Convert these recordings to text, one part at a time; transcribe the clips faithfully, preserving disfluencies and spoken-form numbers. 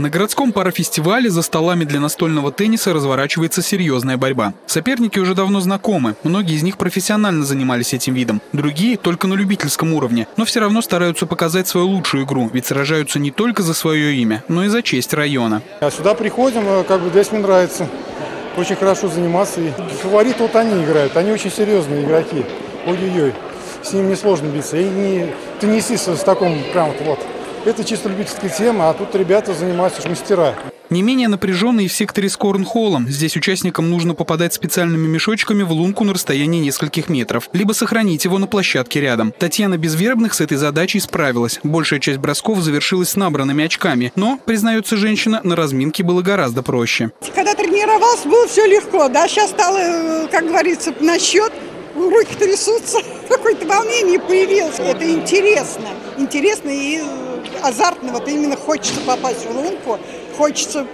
На городском парафестивале за столами для настольного тенниса разворачивается серьезная борьба. Соперники уже давно знакомы, многие из них профессионально занимались этим видом, другие только на любительском уровне, но все равно стараются показать свою лучшую игру, ведь сражаются не только за свое имя, но и за честь района. А сюда приходим, как бы здесь мне нравится, очень хорошо заниматься. И фаворит вот они играют, они очень серьезные игроки, ой-ой-ой, с ним несложно биться, и не теннисист с таком прям вот. Это чисто любительская тема, а тут ребята занимаются, мастера. Не менее напряженный и в секторе с корнхоллом. Здесь участникам нужно попадать специальными мешочками в лунку на расстоянии нескольких метров, либо сохранить его на площадке рядом. Татьяна Безвербных с этой задачей справилась. Большая часть бросков завершилась с набранными очками. Но, признается женщина, на разминке было гораздо проще. Когда тренировался, было все легко. Да, сейчас стало, как говорится, на счет. Руки трясутся, какое-то волнение появилось. Это интересно. Интересно и азартно. Вот именно хочется попасть в лунку, хочется,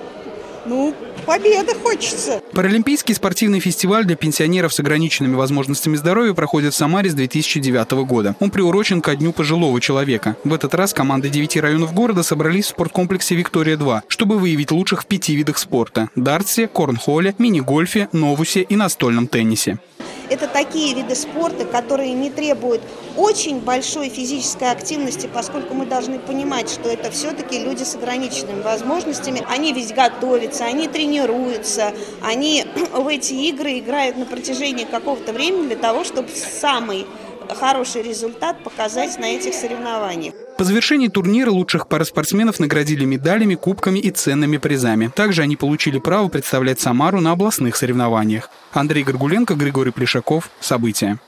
ну, победы хочется. Паралимпийский спортивный фестиваль для пенсионеров с ограниченными возможностями здоровья проходит в Самаре с две тысячи девятого года. Он приурочен ко Дню пожилого человека. В этот раз команды девяти районов города собрались в спорткомплексе «Виктория-два», чтобы выявить лучших в пяти видах спорта – дартсе, корнхолле, мини-гольфе, новусе и настольном теннисе. Это такие виды спорта, которые не требуют очень большой физической активности, поскольку мы должны понимать, что это все-таки люди с ограниченными возможностями. Они ведь готовятся, они тренируются, они в эти игры играют на протяжении какого-то времени для того, чтобы самый хороший результат показать на этих соревнованиях. По завершении турнира лучших параспортсменов наградили медалями, кубками и ценными призами. Также они получили право представлять Самару на областных соревнованиях. Андрей Горгуленко, Григорий Плешаков. События.